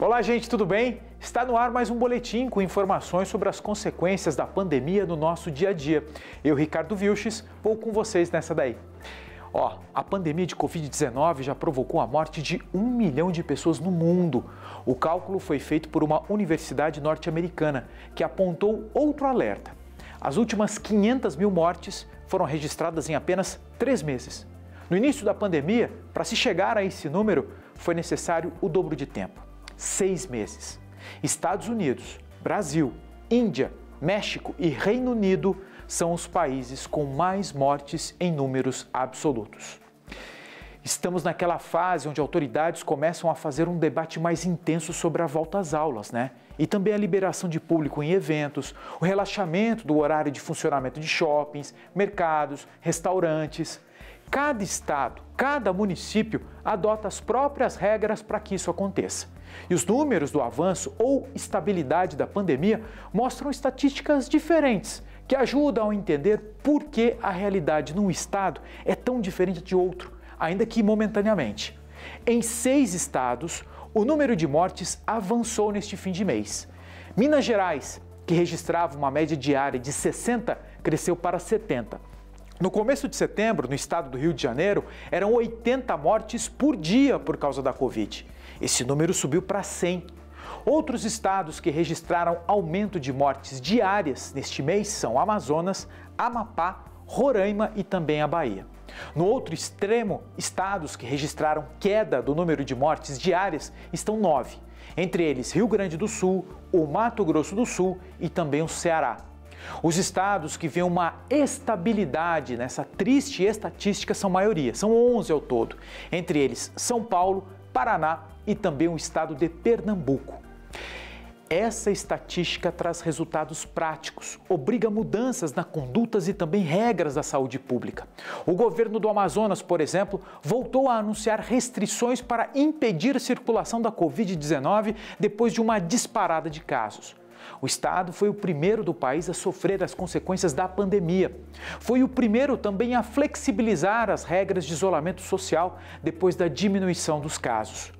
Olá, gente, tudo bem? Está no ar mais um boletim com informações sobre as consequências da pandemia no nosso dia a dia. Eu, Ricardo Vilches, vou com vocês nessa daí. A pandemia de Covid-19 já provocou a morte de 1 milhão de pessoas no mundo. O cálculo foi feito por uma universidade norte-americana, que apontou outro alerta. As últimas 500 mil mortes foram registradas em apenas 3 meses. No início da pandemia, para se chegar a esse número, foi necessário o dobro de tempo. 6 meses. Estados Unidos, Brasil, Índia, México e Reino Unido são os países com mais mortes em números absolutos. Estamos naquela fase onde autoridades começam a fazer um debate mais intenso sobre a volta às aulas, né? E também a liberação de público em eventos, o relaxamento do horário de funcionamento de shoppings, mercados, restaurantes. Cada estado, cada município adota as próprias regras para que isso aconteça. E os números do avanço ou estabilidade da pandemia mostram estatísticas diferentes, que ajudam a entender por que a realidade num estado é tão diferente de outro, ainda que momentaneamente. Em 6 estados, o número de mortes avançou neste fim de mês. Minas Gerais, que registrava uma média diária de 60, cresceu para 70. No começo de setembro, no estado do Rio de Janeiro, eram 80 mortes por dia por causa da Covid. Esse número subiu para 100. Outros estados que registraram aumento de mortes diárias neste mês são Amazonas, Amapá, Roraima e também a Bahia. No outro extremo, estados que registraram queda do número de mortes diárias estão 9, entre eles Rio Grande do Sul, o Mato Grosso do Sul e também o Ceará. Os estados que vêem uma estabilidade nessa triste estatística são maioria, são 11 ao todo, entre eles São Paulo, Paraná e também o estado de Pernambuco. Essa estatística traz resultados práticos, obriga mudanças nas condutas e também regras da saúde pública. O governo do Amazonas, por exemplo, voltou a anunciar restrições para impedir a circulação da Covid-19 depois de uma disparada de casos. O estado foi o primeiro do país a sofrer as consequências da pandemia. Foi o primeiro também a flexibilizar as regras de isolamento social depois da diminuição dos casos.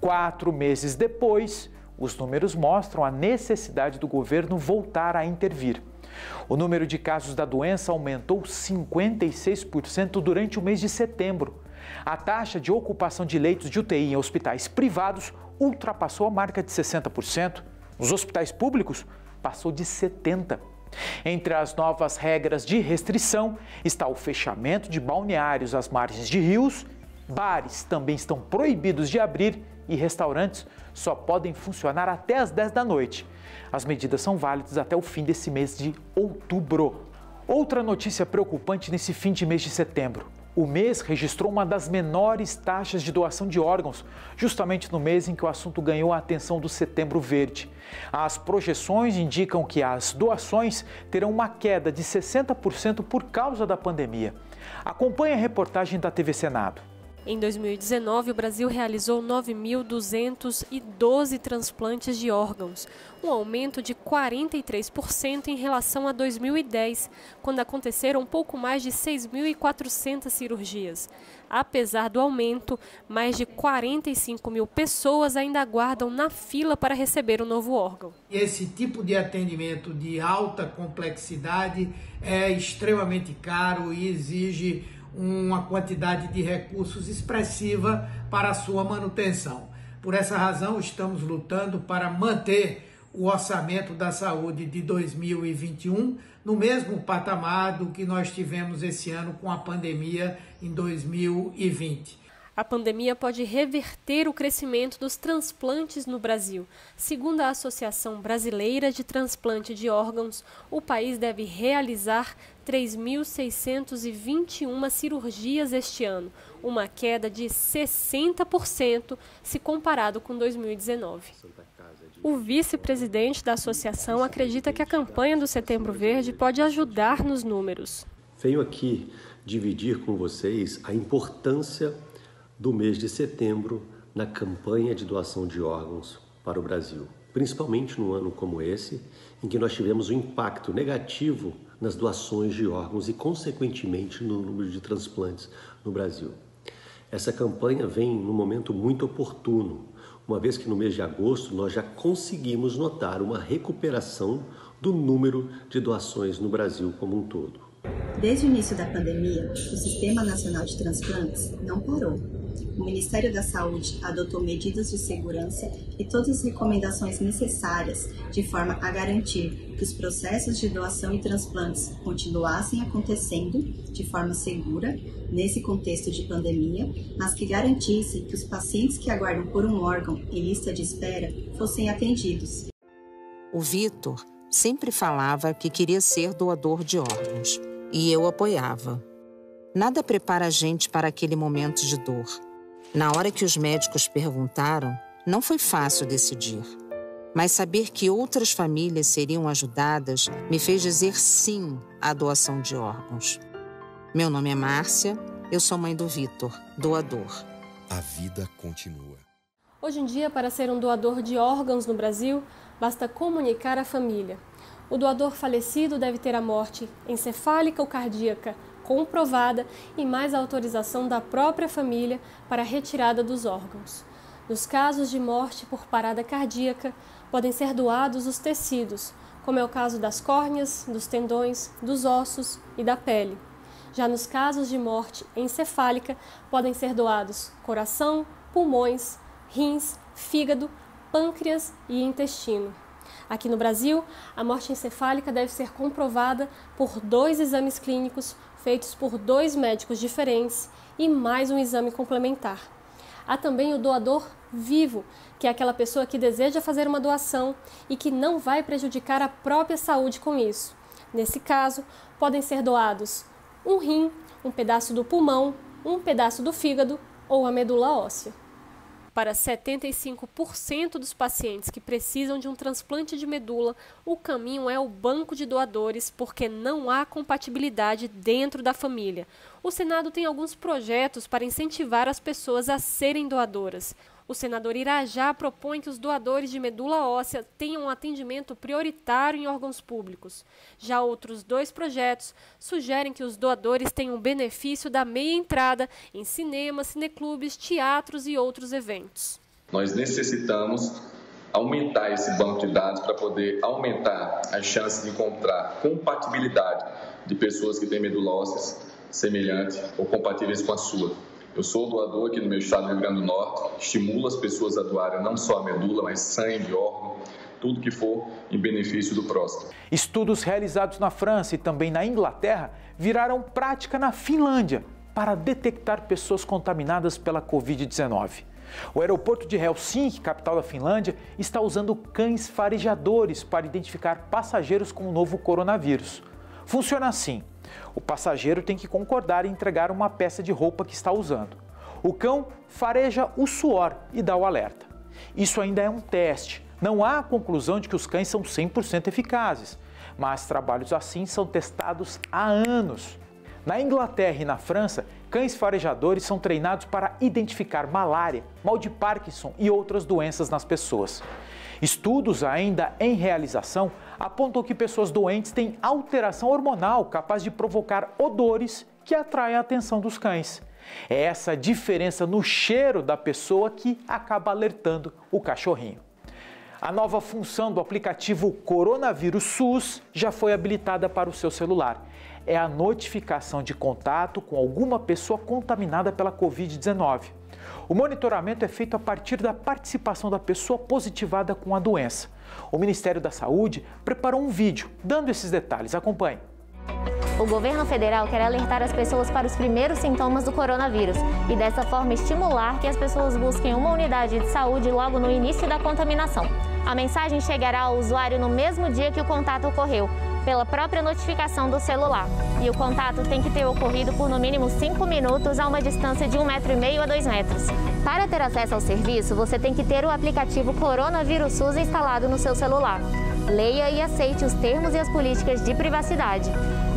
4 meses depois, os números mostram a necessidade do governo voltar a intervir. O número de casos da doença aumentou 56% durante o mês de setembro. A taxa de ocupação de leitos de UTI em hospitais privados ultrapassou a marca de 60%. Nos hospitais públicos, passou de 70%. Entre as novas regras de restrição está o fechamento de balneários às margens de rios, bares também estão proibidos de abrir e restaurantes só podem funcionar até às 10 da noite. As medidas são válidas até o fim desse mês de outubro. Outra notícia preocupante nesse fim de mês de setembro. O mês registrou uma das menores taxas de doação de órgãos, justamente no mês em que o assunto ganhou a atenção do Setembro Verde. As projeções indicam que as doações terão uma queda de 60% por causa da pandemia. Acompanhe a reportagem da TV Senado. Em 2019, o Brasil realizou 9.212 transplantes de órgãos, um aumento de 43% em relação a 2010, quando aconteceram pouco mais de 6.400 cirurgias. Apesar do aumento, mais de 45 mil pessoas ainda aguardam na fila para receber o novo órgão. Esse tipo de atendimento de alta complexidade é extremamente caro e exige uma quantidade de recursos expressiva para a sua manutenção. Por essa razão, estamos lutando para manter o orçamento da saúde de 2021 no mesmo patamar do que nós tivemos esse ano com a pandemia em 2020. A pandemia pode reverter o crescimento dos transplantes no Brasil. Segundo a Associação Brasileira de Transplante de Órgãos, o país deve realizar 3.621 cirurgias este ano, uma queda de 60% se comparado com 2019. O vice-presidente da associação acredita que a campanha do Setembro Verde pode ajudar nos números. Venho aqui dividir com vocês a importância do mês de setembro na campanha de doação de órgãos para o Brasil, principalmente num ano como esse, em que nós tivemos um impacto negativo nas doações de órgãos e, consequentemente, no número de transplantes no Brasil. Essa campanha vem num momento muito oportuno, uma vez que no mês de agosto nós já conseguimos notar uma recuperação do número de doações no Brasil como um todo. Desde o início da pandemia, o Sistema Nacional de Transplantes não parou. O Ministério da Saúde adotou medidas de segurança e todas as recomendações necessárias de forma a garantir que os processos de doação e transplantes continuassem acontecendo de forma segura nesse contexto de pandemia, mas que garantisse que os pacientes que aguardam por um órgão em lista de espera fossem atendidos. O Vitor sempre falava que queria ser doador de órgãos e eu apoiava. Nada prepara a gente para aquele momento de dor. Na hora que os médicos perguntaram, não foi fácil decidir. Mas saber que outras famílias seriam ajudadas me fez dizer sim à doação de órgãos. Meu nome é Márcia, eu sou mãe do Vitor, doador. A vida continua. Hoje em dia, para ser um doador de órgãos no Brasil, basta comunicar à família. O doador falecido deve ter a morte encefálica ou cardíaca comprovada e mais a autorização da própria família para a retirada dos órgãos. Nos casos de morte por parada cardíaca, podem ser doados os tecidos, como é o caso das córneas, dos tendões, dos ossos e da pele. Já nos casos de morte encefálica, podem ser doados coração, pulmões, rins, fígado, pâncreas e intestino. Aqui no Brasil, a morte encefálica deve ser comprovada por 2 exames clínicos feitos por 2 médicos diferentes e mais um exame complementar. Há também o doador vivo, que é aquela pessoa que deseja fazer uma doação e que não vai prejudicar a própria saúde com isso. Nesse caso, podem ser doados um rim, um pedaço do pulmão, um pedaço do fígado ou a medula óssea. Para 75% dos pacientes que precisam de um transplante de medula, o caminho é o banco de doadores, porque não há compatibilidade dentro da família. O Senado tem alguns projetos para incentivar as pessoas a serem doadoras. O senador Irajá propõe que os doadores de medula óssea tenham um atendimento prioritário em órgãos públicos. Já outros 2 projetos sugerem que os doadores tenham benefício da meia entrada em cinemas, cineclubes, teatros e outros eventos. Nós necessitamos aumentar esse banco de dados para poder aumentar as chances de encontrar compatibilidade de pessoas que têm medula óssea semelhante ou compatíveis com a sua. Eu sou doador aqui no meu estado do Rio Grande do Norte, estimulo as pessoas a doarem não só a medula, mas sangue, órgão, tudo que for em benefício do próximo. Estudos realizados na França e também na Inglaterra viraram prática na Finlândia para detectar pessoas contaminadas pela Covid-19. O aeroporto de Helsinki, capital da Finlândia, está usando cães farejadores para identificar passageiros com o novo coronavírus. Funciona assim. O passageiro tem que concordar e entregar uma peça de roupa que está usando. O cão fareja o suor e dá o alerta. Isso ainda é um teste. Não há a conclusão de que os cães são 100% eficazes, mas trabalhos assim são testados há anos. Na Inglaterra e na França, cães farejadores são treinados para identificar malária, mal de Parkinson e outras doenças nas pessoas. Estudos ainda em realização apontam que pessoas doentes têm alteração hormonal capaz de provocar odores que atraem a atenção dos cães. É essa diferença no cheiro da pessoa que acaba alertando o cachorrinho. A nova função do aplicativo Coronavírus SUS já foi habilitada para o seu celular. É a notificação de contato com alguma pessoa contaminada pela Covid-19. O monitoramento é feito a partir da participação da pessoa positivada com a doença. O Ministério da Saúde preparou um vídeo dando esses detalhes. Acompanhe. O governo federal quer alertar as pessoas para os primeiros sintomas do coronavírus e, dessa forma, estimular que as pessoas busquem uma unidade de saúde logo no início da contaminação. A mensagem chegará ao usuário no mesmo dia que o contato ocorreu, pela própria notificação do celular. E o contato tem que ter ocorrido por no mínimo 5 minutos a uma distância de 1,5 m a 2 metros. Para ter acesso ao serviço, você tem que ter o aplicativo Coronavírus SUS instalado no seu celular. Leia e aceite os termos e as políticas de privacidade.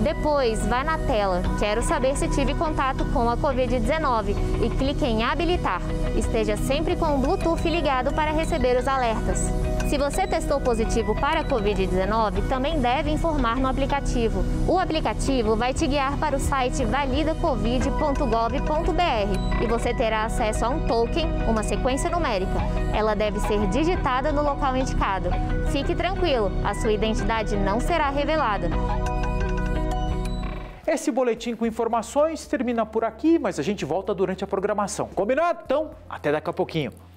Depois, vá na tela "Quero saber se tive contato com a Covid-19" e clique em habilitar. Esteja sempre com o Bluetooth ligado para receber os alertas. Se você testou positivo para a Covid-19, também deve informar no aplicativo. O aplicativo vai te guiar para o site validacovid.gov.br e você terá acesso a um token, uma sequência numérica. Ela deve ser digitada no local indicado. Fique tranquilo, a sua identidade não será revelada. Esse boletim com informações termina por aqui, mas a gente volta durante a programação. Combinado? Então, até daqui a pouquinho.